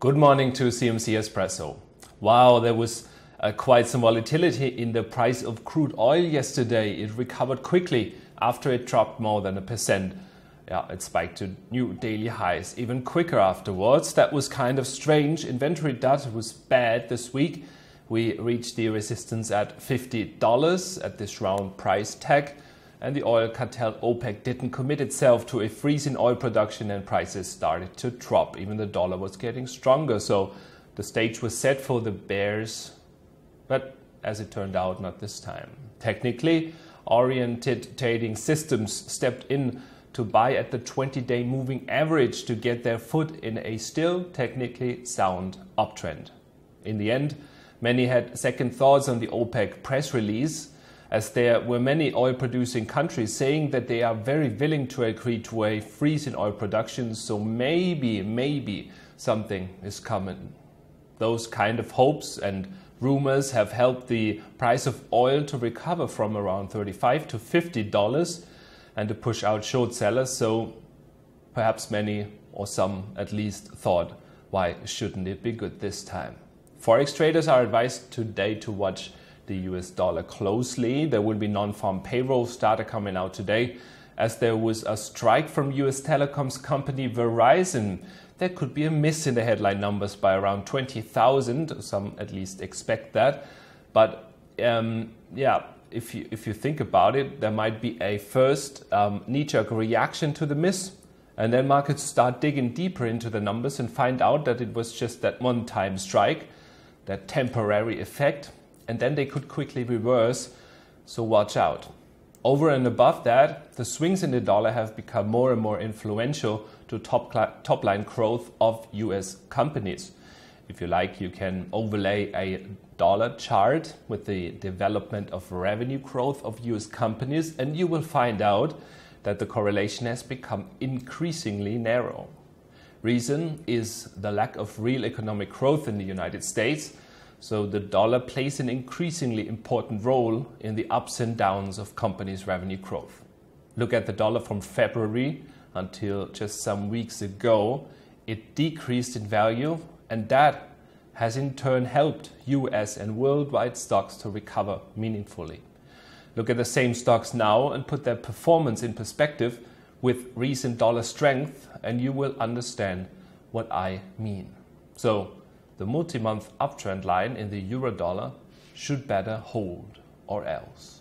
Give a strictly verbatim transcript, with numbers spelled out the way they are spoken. Good morning to C M C Espresso. Wow, there was uh, quite some volatility in the price of crude oil yesterday. It recovered quickly after it dropped more than a percent. Yeah, it spiked to new daily highs even quicker afterwards. That was kind of strange. Inventory data was bad this week. We reached the resistance at fifty dollars at this round price tag, and the oil cartel OPEC didn't commit itself to a freeze in oil production, and prices started to drop. Even the dollar was getting stronger, so the stage was set for the bears, but as it turned out, not this time. Technically, oriented trading systems stepped in to buy at the twenty-day moving average to get their foot in a still technically sound uptrend. In the end, many had second thoughts on the OPEC press release, as there were many oil-producing countries saying that they are very willing to agree to a freeze in oil production, so maybe, maybe something is coming. Those kind of hopes and rumors have helped the price of oil to recover from around thirty-five to fifty dollars and to push out short sellers, so perhaps many, or some at least, thought, why shouldn't it be good this time? Forex traders are advised today to watch the U S dollar closely. There will be non-farm payroll data coming out today. As there was a strike from U S telecoms company Verizon, there could be a miss in the headline numbers by around twenty thousand. Some at least expect that. But um, yeah, if you, if you think about it, there might be a first um, knee-jerk reaction to the miss. And then markets start digging deeper into the numbers and find out that it was just that one-time strike, that temporary effect. And then they could quickly reverse, so watch out. Over and above that, the swings in the dollar have become more and more influential to top, top line growth of U S companies. If you like, you can overlay a dollar chart with the development of revenue growth of U S companies, and you will find out that the correlation has become increasingly narrow. Reason is the lack of real economic growth in the United States. So the dollar plays an increasingly important role in the ups and downs of companies' revenue growth. Look at the dollar from February until just some weeks ago. It decreased in value, and that has in turn helped U S and worldwide stocks to recover meaningfully. Look at the same stocks now and put their performance in perspective with recent dollar strength, and you will understand what I mean. So, the multi-month uptrend line in the euro dollar should better hold, or else.